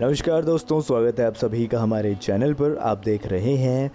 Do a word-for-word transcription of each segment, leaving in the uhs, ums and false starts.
नमस्कार दोस्तों, स्वागत है आप सभी का हमारे चैनल पर। आप देख रहे हैं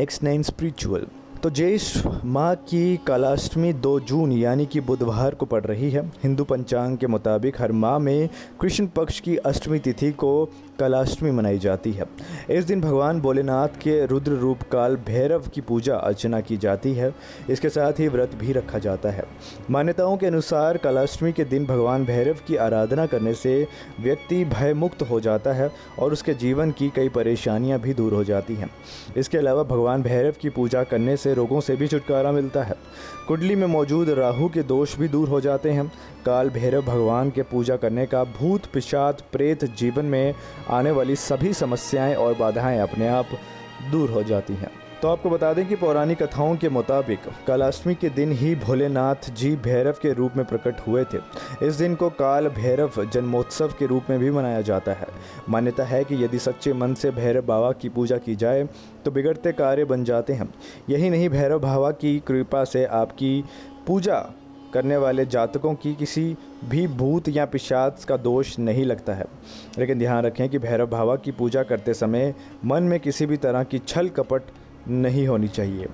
नेक्स्ट नाइन स्पिरिचुअल। तो ज्येष्ठ माह की कालाष्टमी दो जून यानी कि बुधवार को पड़ रही है। हिंदू पंचांग के मुताबिक हर माह में कृष्ण पक्ष की अष्टमी तिथि को कालाष्टमी मनाई जाती है। इस दिन भगवान भोलेनाथ के रुद्र रूप काल भैरव की पूजा अर्चना की जाती है। इसके साथ ही व्रत भी रखा जाता है। मान्यताओं के अनुसार कालाष्टमी के दिन भगवान भैरव की आराधना करने से व्यक्ति भयमुक्त हो जाता है और उसके जीवन की कई परेशानियाँ भी दूर हो जाती हैं। इसके अलावा भगवान भैरव की पूजा करने से रोगों से भी छुटकारा मिलता है। कुंडली में मौजूद राहु के दोष भी दूर हो जाते हैं। काल भैरव भगवान के पूजा करने का भूत पिशाच प्रेत जीवन में आने वाली सभी समस्याएं और बाधाएं अपने आप दूर हो जाती हैं। तो आपको बता दें कि पौराणिक कथाओं के मुताबिक कालाष्टमी के दिन ही भोलेनाथ जी भैरव के रूप में प्रकट हुए थे। इस दिन को काल भैरव जन्मोत्सव के रूप में भी मनाया जाता है। मान्यता है कि यदि सच्चे मन से भैरव बाबा की पूजा की जाए तो बिगड़ते कार्य बन जाते हैं। यही नहीं, भैरव बाबा की कृपा से आपकी पूजा करने वाले जातकों की किसी भी भूत या पिशाच का दोष नहीं लगता है। लेकिन ध्यान रखें कि भैरव बाबा की पूजा करते समय मन में किसी भी तरह की छल कपट नहीं होनी चाहिए।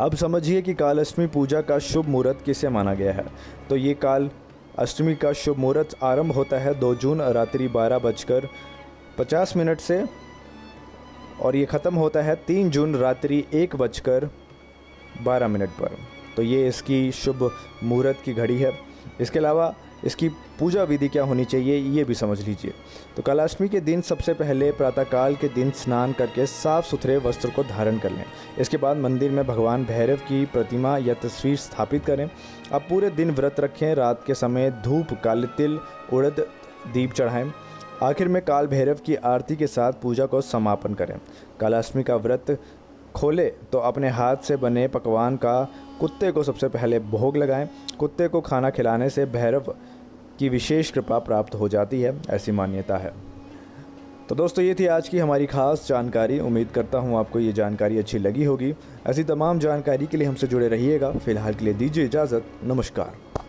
अब समझिए कि कालाष्टमी पूजा का शुभ मुहूर्त किसे माना गया है। तो ये काल अष्टमी का शुभ मुहूर्त आरंभ होता है दो जून रात्रि बारह बजकर पचास मिनट से और ये ख़त्म होता है तीन जून रात्रि एक बजकर बारह मिनट पर। तो ये इसकी शुभ मुहूर्त की घड़ी है। इसके अलावा इसकी पूजा विधि क्या होनी चाहिए ये भी समझ लीजिए। तो कालाष्टमी के दिन सबसे पहले प्रातःकाल के दिन स्नान करके साफ सुथरे वस्त्र को धारण कर लें। इसके बाद मंदिर में भगवान भैरव की प्रतिमा या तस्वीर स्थापित करें। अब पूरे दिन व्रत रखें। रात के समय धूप, काले तिल, उड़द दीप चढ़ाएं। आखिर में काल भैरव की आरती के साथ पूजा को समापन करें। कालाष्टमी का व्रत खोले तो अपने हाथ से बने पकवान का कुत्ते को सबसे पहले भोग लगाएं। कुत्ते को खाना खिलाने से भैरव की विशेष कृपा प्राप्त हो जाती है, ऐसी मान्यता है। तो दोस्तों, ये थी आज की हमारी खास जानकारी। उम्मीद करता हूँ आपको ये जानकारी अच्छी लगी होगी। ऐसी तमाम जानकारी के लिए हमसे जुड़े रहिएगा। फ़िलहाल के लिए दीजिए इजाज़त। नमस्कार।